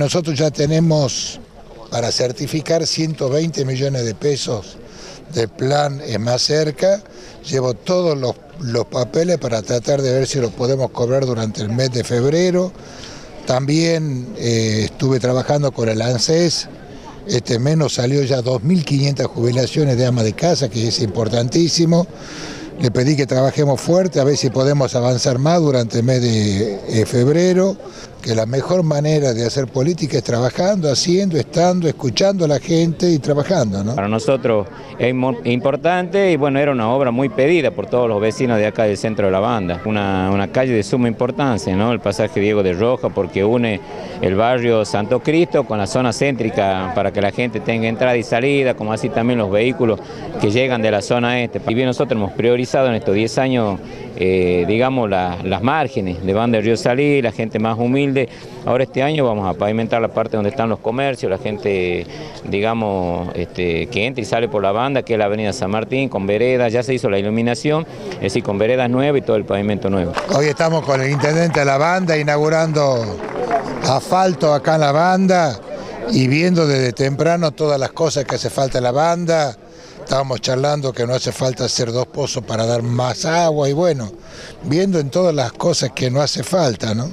Nosotros ya tenemos para certificar 120 millones de pesos del plan Es Más Cerca. Llevo todos los papeles para tratar de ver si los podemos cobrar durante el mes de febrero. También estuve trabajando con el ANSES. Este mes nos salió ya 2.500 jubilaciones de amas de casa, que es importantísimo. Le pedí que trabajemos fuerte, a ver si podemos avanzar más durante el mes de febrero, que la mejor manera de hacer política es trabajando, haciendo, estando, escuchando a la gente y trabajando, ¿no? Para nosotros es importante y bueno, era una obra muy pedida por todos los vecinos de acá del centro de la Banda. Una calle de suma importancia, ¿no? El pasaje Diego de Rojas, porque une el barrio Santo Cristo con la zona céntrica para que la gente tenga entrada y salida, como así también los vehículos que llegan de la zona este. Y bien, nosotros hemos priorizado en estos 10 años, digamos, las márgenes de Banda de Río Salí, la gente más humilde. Ahora este año vamos a pavimentar la parte donde están los comercios, la gente, digamos, que entra y sale por la Banda, que es la avenida San Martín, con veredas, ya se hizo la iluminación, es decir, con veredas nuevas y todo el pavimento nuevo. Hoy estamos con el intendente de la Banda inaugurando asfalto acá en la Banda y viendo desde temprano todas las cosas que hace falta en la Banda. Estábamos charlando que no hace falta hacer dos pozos para dar más agua y bueno, viendo en todas las cosas que no hace falta, ¿no?